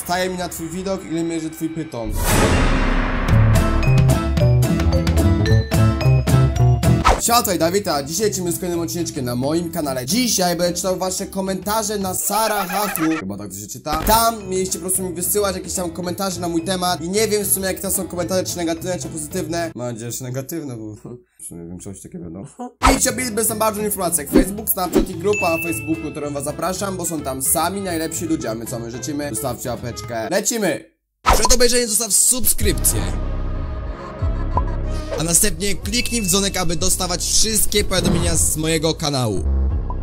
Staje mi na twój widok, ile mierzy twój pyton. Cześć, Dawida, dzisiaj lecimy z kolejnym odcineczkiem na moim kanale. Dzisiaj będę czytał wasze komentarze na Sarahachu. Chyba tak to się czyta. Tam mieliście po prostu mi wysyłać jakieś tam komentarze na mój temat. I nie wiem w sumie jakie to są komentarze, czy negatywne, czy pozytywne. Mam nadzieję, że negatywne, bo w sumie większość takie będą. I chciałbym są bardzo informacje jak Facebook, Snapchat i grupa na Facebooku, którą was zapraszam, bo są tam sami najlepsi ludzie, a my co my życzymy? Zostawcie apeczkę. Lecimy! Przed obejrzeniem zostaw subskrypcję, a następnie kliknij w dzwonek, aby dostawać wszystkie powiadomienia z mojego kanału.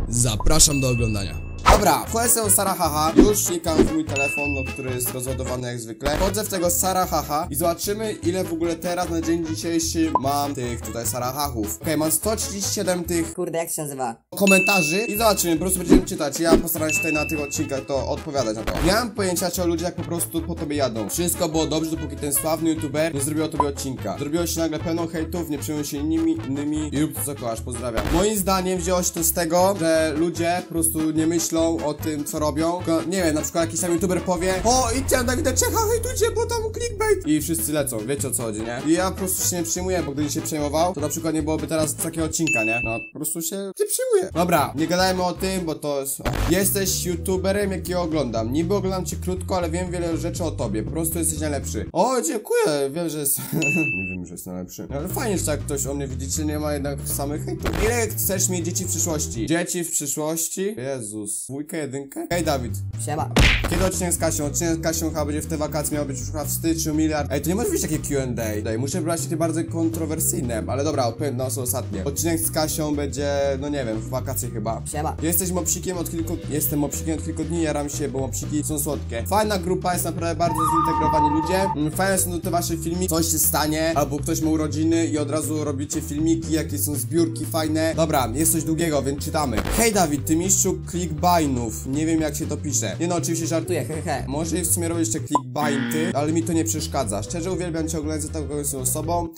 Zapraszam do oglądania. Dobra, wchodzę sobie w Sarahah, już klikam w mój telefon, no, który jest rozładowany jak zwykle. Wchodzę w tego Sarahah i zobaczymy, ile w ogóle teraz na dzień dzisiejszy mam tych tutaj Sarahahów. Okej, mam 137 tych, kurde jak się nazywa, komentarzy i zobaczymy, po prostu będziemy czytać. Ja postaram się tutaj na tych odcinkach to odpowiadać na to. Nie mam pojęcia, czy o ludziach po prostu po tobie jadą. Wszystko było dobrze, dopóki ten sławny youtuber nie zrobił o tobie odcinka. Zrobiło się nagle pełno hejtów, nie przejmuj się innymi i rób to co kochasz, pozdrawiam. Moim zdaniem wzięło się to z tego, że ludzie po prostu nie myślą o tym co robią, tylko, nie wiem, na przykład jakiś tam youtuber powie: o, idźcie na Dawida Czecha, hejtujcie, bo tam clickbait, i wszyscy lecą, wiecie o co chodzi, nie? I ja po prostu się nie przyjmuję, bo gdybym się przejmował, to na przykład nie byłoby teraz takiego odcinka, nie? No, po prostu się nie przyjmuję. Dobra, nie gadajmy o tym, bo to jest... Jesteś youtuberem, jakiego oglądam. Niby oglądam cię krótko, ale wiem wiele rzeczy o tobie. Po prostu jesteś najlepszy. O, dziękuję, wiem, że jest... nie wiem, że jest najlepszy. Ale fajnie, że tak ktoś o mnie widzicie, nie ma jednak samych hejtów. Ile chcesz mieć dzieci w przyszłości? Dzieci w przyszłości? Jezus. Dwójkę, jedynkę? Hej Dawid. Siema. Kiedy odcinek z Kasią? Odcinek z Kasią chyba będzie w te wakacje, miał być już chyba w styczniu, miliard. Ej, to nie może być takie Q&A. Daj, muszę brać takie bardzo kontrowersyjne. Ale dobra, odpowiem na osobę ostatnie. Odcinek z Kasią będzie, no nie wiem, w wakacje chyba. Siema. Jesteś mopsikiem od kilku... Jestem mopsikiem od kilku dni, jaram się, bo mopsiki są słodkie. Fajna grupa, jest naprawdę bardzo zintegrowani ludzie. Fajne są te wasze filmiki. Coś się stanie, albo ktoś ma urodziny i od razu robicie filmiki, jakie są zbiórki fajne. Dobra, jest coś długiego, więc czytamy. Hej Dawid, ty mistrzu clickbait. Nie wiem jak się to pisze. Nie no, oczywiście żartuję, hehe. Może i w sumie robię jeszcze clickbaity, ale mi to nie przeszkadza. Szczerze uwielbiam cię oglądać za taką osobą.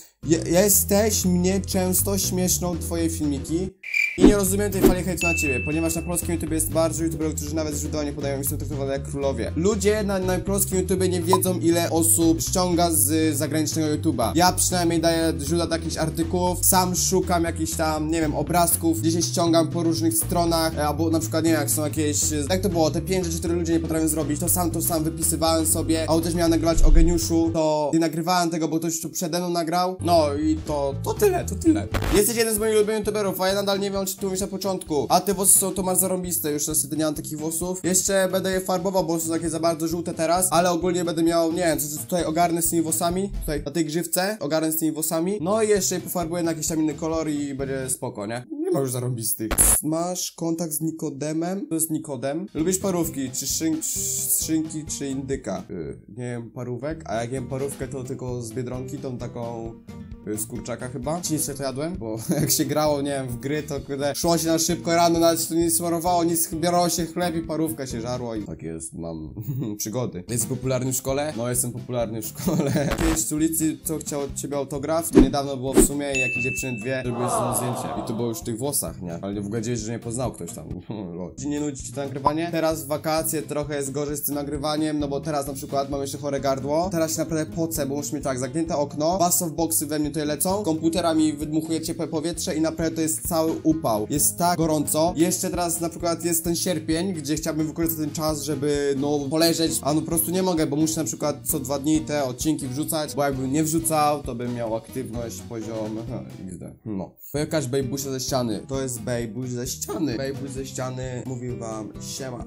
Jesteś mnie często śmieszną, twoje filmiki. I nie rozumiem tej fali hejtu na ciebie, ponieważ na polskim YouTube jest bardzo youtuberów, którzy nawet źródła nie podają i są traktowani jak królowie. Ludzie na polskim YouTube nie wiedzą, ile osób ściąga z zagranicznego YouTube'a. Ja przynajmniej daję źródła do jakichś artykułów, sam szukam jakichś tam, nie wiem, obrazków, gdzie się ściągam po różnych stronach, albo na przykład, nie wiem, jak są jakieś, jak to było, te 5 rzeczy, które ludzie nie potrafią zrobić, to sam wypisywałem sobie, a też miałem nagrywać o geniuszu, to nie nagrywałem tego, bo ktoś tu przede mną nagrał, no i to tyle. Jesteś jeden z moich ulubionych youtuberów, a ja nadal nie wiem, czy tu mówisz na początku. A te włosy są to masz zarąbiste. Już niestety nie mam takich włosów. Jeszcze będę je farbował, bo są takie za bardzo żółte teraz. Ale ogólnie będę miał, nie wiem, co tutaj ogarnę z tymi włosami. Tutaj na tej grzywce ogarnę z tymi włosami. No i jeszcze je pofarbuję na jakiś tam inny kolor i będzie spoko, nie? Nie ma już zarąbistych. Masz kontakt z Nikodemem? To jest Nikodem. Lubisz parówki, czy szynki, czy indyka? Nie wiem, parówek. A jak jem parówkę, to tylko z Biedronki, tą taką... z kurczaka chyba. Nic się to jadłem, bo jak się grało, nie wiem, w gry, to kurde, szło się na szybko rano, nawet tu nic smarowało, nic, bierało się chleb i parówka się żarło i tak jest, mam przygody. Jest popularny w szkole? No, jestem popularny w szkole. Kiedyś z ulicy, co chciał od ciebie autograf, to niedawno było w sumie, jak dziewczyny dwie zrobiły sobie zdjęcie. I to było już w tych włosach, nie? Ale nie w ogóle dziwię się, że nie poznał ktoś tam. Nie nudzi ci to nagrywanie? Teraz w wakacje trochę jest gorzej z tym nagrywaniem, no bo teraz na przykład mam jeszcze chore gardło. Teraz się naprawdę pocę, bo muszę mieć tak, zagnięte okno, basoftboxy we mnie tutaj lecą, komputerami wydmuchuje ciepłe powietrze i naprawdę to jest cały upał. Jest tak gorąco. Jeszcze teraz na przykład jest ten sierpień, gdzie chciałbym wykorzystać ten czas, żeby no poleżeć, a no po prostu nie mogę, bo muszę na przykład co 2 dni te odcinki wrzucać, bo jakbym nie wrzucał, to bym miał aktywność poziom XD. No. Pokaż bejbusia ze ściany. To jest bejbuś ze ściany. Bejbuś ze ściany mówił wam siema.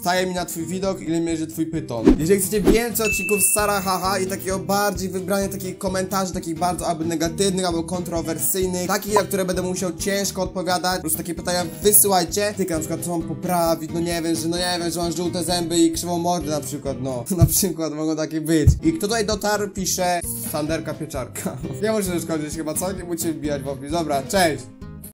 Staje mi na twój widok, ile mierzy twój pyton. Jeżeli chcecie więcej odcinków z Sarahah i takiego bardziej wybrania takich komentarzy, takich bardzo albo negatywnych, albo kontrowersyjnych, takich, na które będę musiał ciężko odpowiadać, po prostu takie pytania wysyłajcie. Tylko na przykład co mam poprawić, no nie wiem, że mam żółte zęby i krzywą mordę na przykład, no. Na przykład mogą takie być. I kto tutaj dotarł, pisze Sanderka Pieczarka. Nie może szkodzić chyba, co? Nie musicie wbijać w opis. Dobra, cześć!